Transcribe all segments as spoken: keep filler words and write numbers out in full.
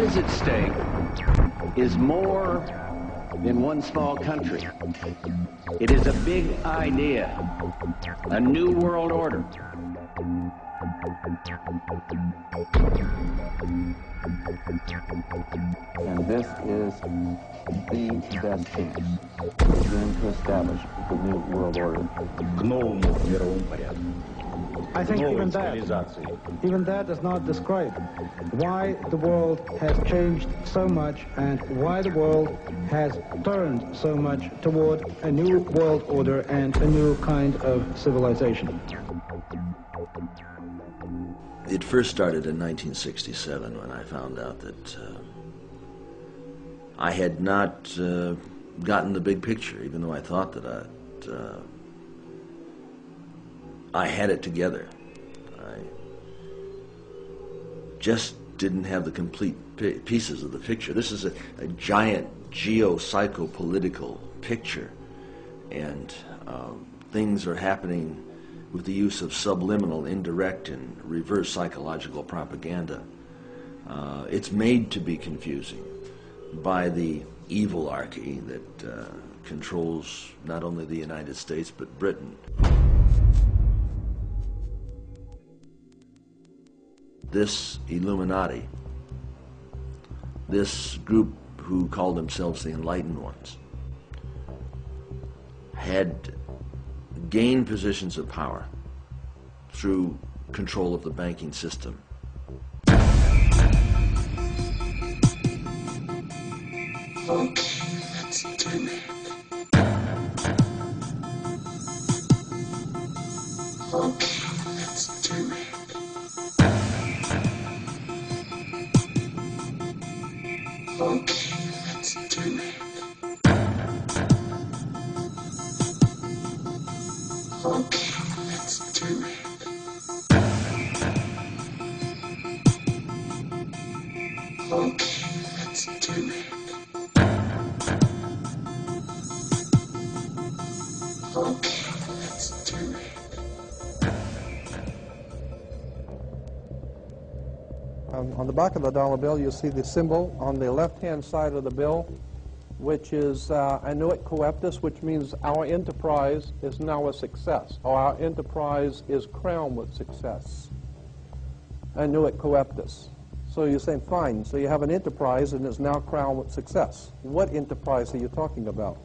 what is at stake is more than one small country. It is a big idea, a new world order. And this is the best chance for them to establish the new world order. I think even that, even that does not describe why the world has changed so much and why the world has turned so much toward a new world order and a new kind of civilization. It first started in nineteen sixty-seven when I found out that uh, I had not uh, gotten the big picture, even though I thought that I'd, uh, I had it together. I just didn't have the complete pieces of the picture. This is a, a giant geopsychopolitical picture, and um, things are happening with the use of subliminal, indirect, and reverse psychological propaganda. Uh, it's made to be confusing by the evilarchy that uh, controls not only the United States, but Britain. This Illuminati, this group who call themselves the Enlightened Ones, had gain positions of power through control of the banking system. Okay, let's do that. Okay, let's do that. Okay, let's do that. Okay, let's do it. Okay, let's do it. Okay, let's do it. Um, on the back of the dollar bill, you see the symbol on the left-hand side of the bill, which is uh, Annuit Coeptis, which means our enterprise is now a success, or our enterprise is crowned with success. Annuit Coeptis. So you're saying, fine, so you have an enterprise and it's now crowned with success. What enterprise are you talking about?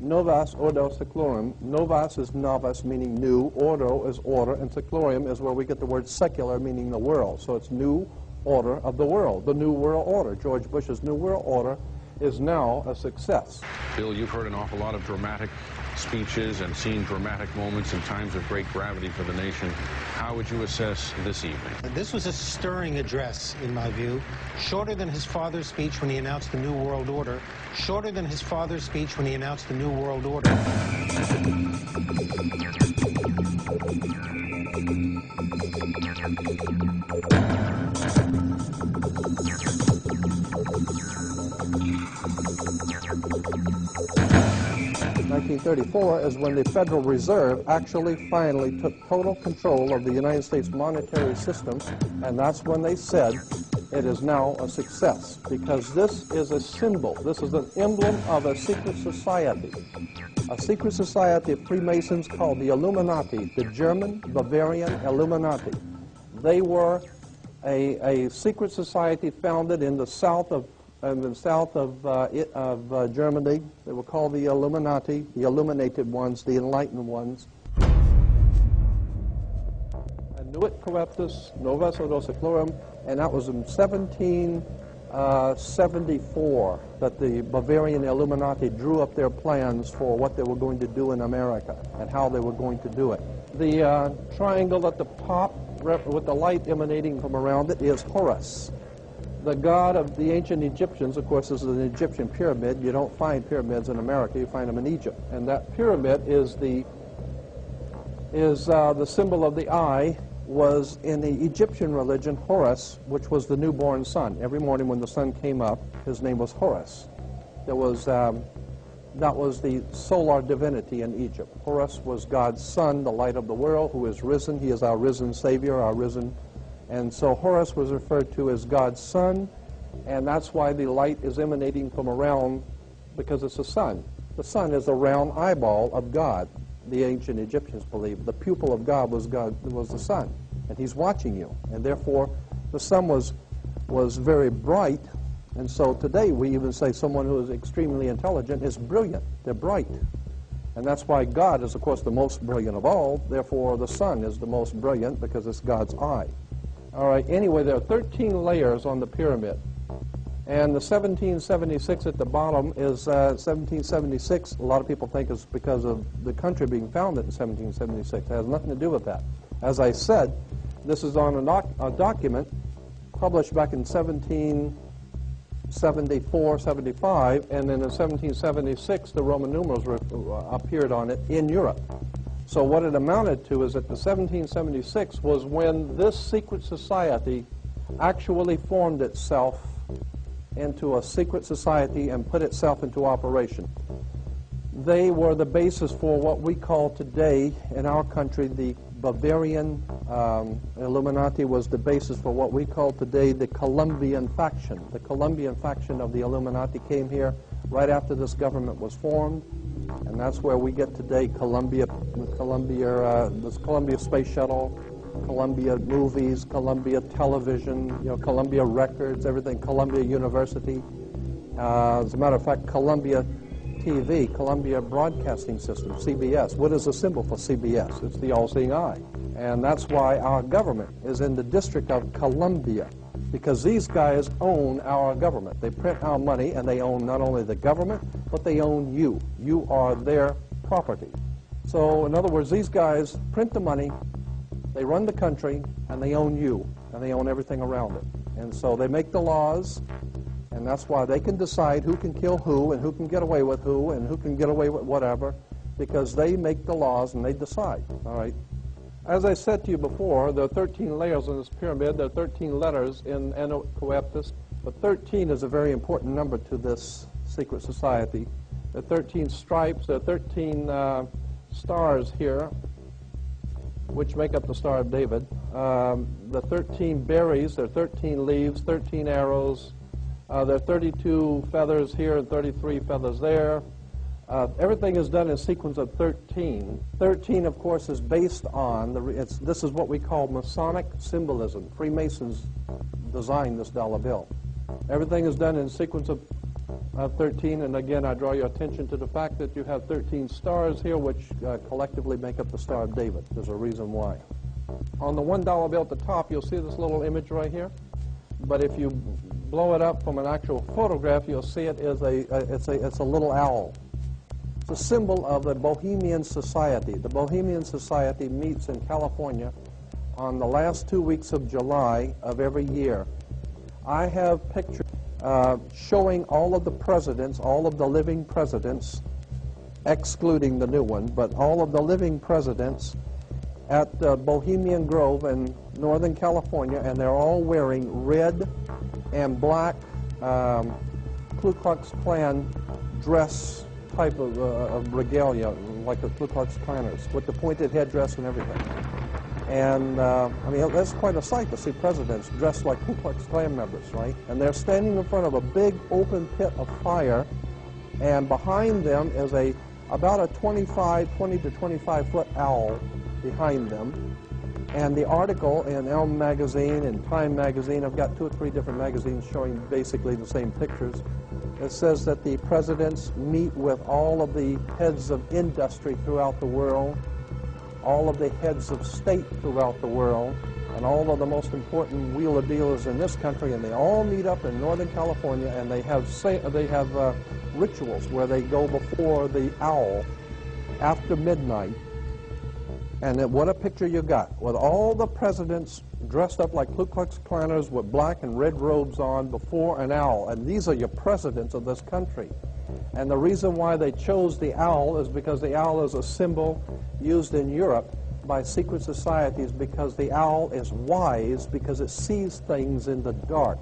Novus Ordo Seclorum. Novus is novice, meaning new. Ordo is order, and seclorum is where we get the word secular, meaning the world. So it's new order of the world, the new world order. George Bush's new world order is now a success. Bill, you've heard an awful lot of dramatic speeches and seen dramatic moments in times of great gravity for the nation. How would you assess this evening? This was a stirring address, in my view, shorter than his father's speech when he announced the New World Order, shorter than his father's speech when he announced the New World Order. nineteen thirty-four is when the Federal Reserve actually finally took total control of the United States monetary system, and that's when they said it is now a success, because this is a symbol, this is an emblem of a secret society, a secret society of Freemasons called the Illuminati, the German Bavarian Illuminati. They were a, a secret society founded in the south of And in the south of, uh, it, of uh, Germany. They were called the Illuminati, the Illuminated Ones, the Enlightened Ones. Annuit Coeptis, Novus Ordo Seclorum, and that was in seventeen seventy-four that the Bavarian Illuminati drew up their plans for what they were going to do in America and how they were going to do it. The uh, triangle at the top with the light emanating from around it is Horus, the god of the ancient Egyptians. Of course, this is an Egyptian pyramid. You don't find pyramids in America. You find them in Egypt. And that pyramid is the is uh, the symbol of the eye, was in the Egyptian religion Horus, which was the newborn sun. Every morning when the sun came up, his name was Horus. There was um, that was the solar divinity in Egypt. Horus was God's son, the light of the world, who is risen. He is our risen Savior, our risen. And so Horus was referred to as God's son, And that's why the light is emanating from around, because it's the sun. The sun is the round eyeball of God. The ancient Egyptians believed the pupil of God was God, was the sun, and he's watching you. And therefore, the sun was, was very bright. And so today we even say someone who is extremely intelligent is brilliant. They're bright. And that's why God is, of course, the most brilliant of all. Therefore, the sun is the most brilliant because it's God's eye. All right, anyway, there are thirteen layers on the pyramid. And the seventeen seventy-six at the bottom is uh, seventeen seventy-six. A lot of people think it's because of the country being founded in seventeen seventy-six. It has nothing to do with that. As I said, this is on a, doc a document published back in seventeen seventy-four, seventy-five, and then in seventeen seventy-six the Roman numerals appeared on it in Europe. So what it amounted to is that the seventeen seventy-six was when this secret society actually formed itself into a secret society and put itself into operation. They were the basis for what we call today in our country the Bavarian um, Illuminati. Was the basis for what we call today the Colombian faction. The Colombian faction of the Illuminati came here right after this government was formed, and that's where we get today Colombia, Colombia, uh, this Colombia Space Shuttle, Columbia Movies, Columbia Television, you know, Columbia Records, everything, Columbia University. Uh, as a matter of fact, Columbia T V, Columbia Broadcasting System, C B S. What is the symbol for C B S? It's the all-seeing eye. And that's why our government is in the District of Columbia, because these guys own our government. They print our money, and they own not only the government, but they own you. You are their property. So, in other words, these guys print the money, they run the country, and they own you, and they own everything around it. And so they make the laws, and that's why they can decide who can kill who, and who can get away with who, and who can get away with whatever, because they make the laws and they decide, all right? As I said to you before, there are thirteen layers in this pyramid. There are thirteen letters in Annuit Coeptis, but thirteen is a very important number to this secret society. There are thirteen stripes, there are thirteen uh, stars here, which make up the Star of David. Um, the thirteen berries, there are thirteen leaves, thirteen arrows. Uh, there are thirty-two feathers here and thirty-three feathers there. Uh, everything is done in sequence of thirteen. thirteen, of course, is based on, the re it's, this is what we call Masonic symbolism. Freemasons designed this dollar bill. Everything is done in sequence of Uh, thirteen, and again I draw your attention to the fact that you have thirteen stars here, which uh, collectively make up the Star of David. There's a reason why. On the one dollar bill at the top, you'll see this little image right here, but if you blow it up from an actual photograph, you'll see it is a, uh, it's a, it's a little owl. It's a symbol of the Bohemian Society. The Bohemian Society meets in California on the last two weeks of July of every year. I have pictures Uh, showing all of the presidents, all of the living presidents, excluding the new one, but all of the living presidents at uh, Bohemian Grove in Northern California, and they're all wearing red and black um, Ku Klux Klan dress type of, uh, of regalia, like the Ku Klux Klanners, with the pointed headdress and everything. And, uh, I mean, that's quite a sight to see presidents dressed like Ku Klux Klan members, right? And they're standing in front of a big open pit of fire, and behind them is a, about a twenty-five, twenty to twenty-five foot owl behind them. And the article in Time Magazine and Time Magazine, I've got two or three different magazines showing basically the same pictures. It says that the presidents meet with all of the heads of industry throughout the world, all of the heads of state throughout the world, and all of the most important wheeler dealers in this country, and they all meet up in Northern California, and they have say, they have uh, rituals where they go before the owl after midnight. And then what a picture you got, with all the presidents dressed up like Ku Klux Klanners with black and red robes on before an owl. And these are your presidents of this country. And the reason why they chose the owl is because the owl is a symbol used in Europe by secret societies, because the owl is wise, because it sees things in the dark.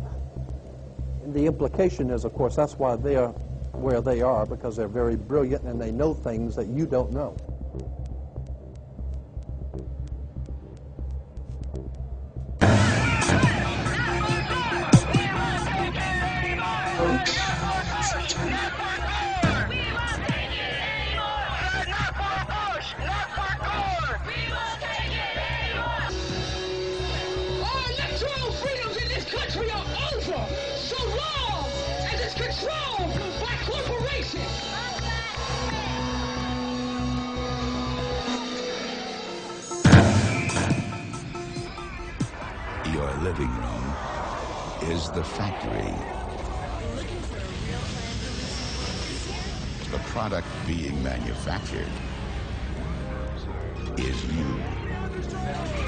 And the implication is, of course, that's why they are where they are, because they're very brilliant and they know things that you don't know. Living room is the factory. The product being manufactured is you.